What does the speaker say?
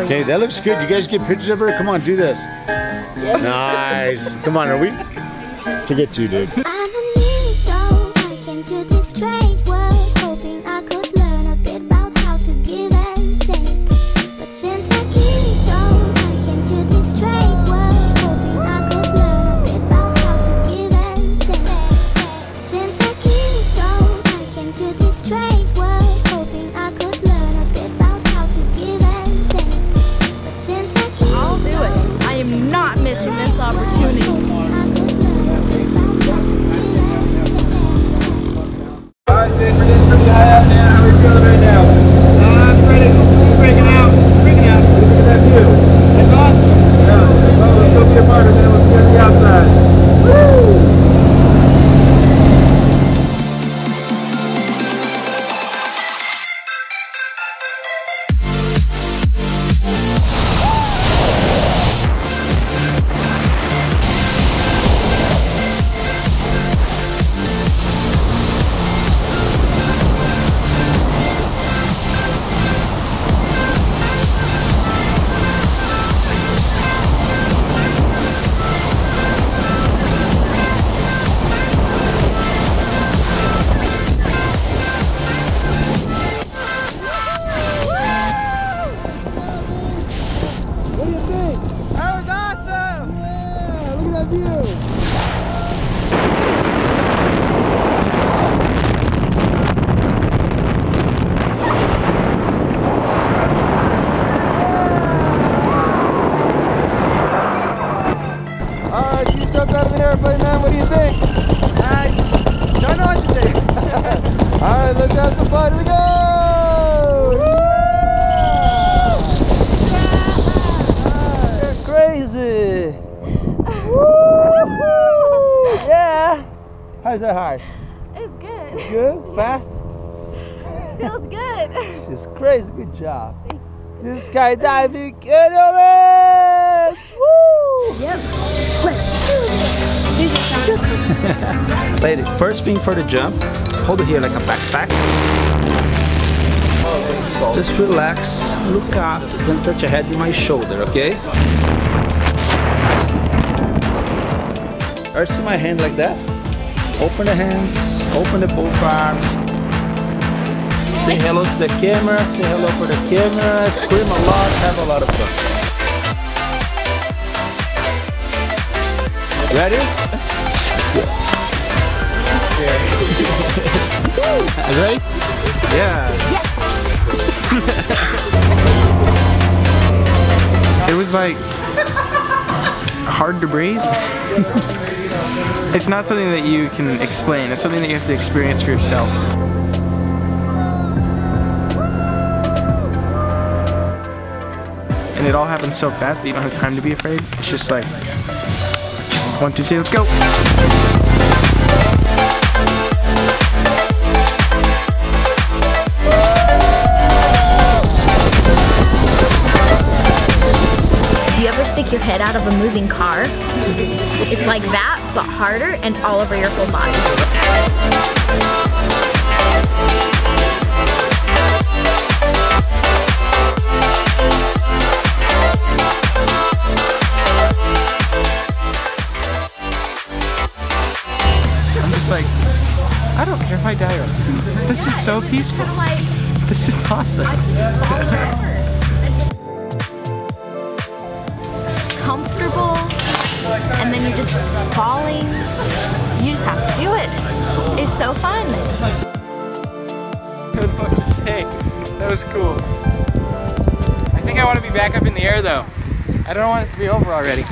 Okay, that looks good. You guys get pictures of her? Come on, do this. Yeah. Nice. Come on, are we? Forget you, dude. I'm a new soul. I came to this strange world, hoping I could learn a bit about how to give and sing. But since I'm a new soul, I came to this strange world, hoping I could learn a bit about how to give and sing. Since I'm a new soul, I came to this strange world, hoping I could learn a bit about how to give and sing. But since I'm a new soul, I'll do it. I am not missing this opportunity. How's that high? It's good. It's good? Fast? Feels good. She's crazy. Good job. This is skydiving. Woo! Yep. Let's do it. Lady, first thing for the jump, hold it here like a backpack. Just relax, look up, then touch your head with my shoulder, okay? I see my hand like that. Open the hands, open the both arms. Say hello to the camera, say hello for the camera, scream a lot, have a lot of fun. Ready? Ready? Yeah. It was like hard to breathe. It's not something that you can explain, it's something that you have to experience for yourself. And it all happens so fast that you don't have time to be afraid. It's just like, 1, 2, 3, let's go! Do you ever stick your head out of a moving car? It's like that, but harder and all over your whole body. I'm just like, I don't care if I die or this is so peaceful. This is awesome. Comfortable. And then you're just falling. You just have to do it. It's so fun. I don't know what to say. That was cool. I think I want to be back up in the air though. I don't want it to be over already.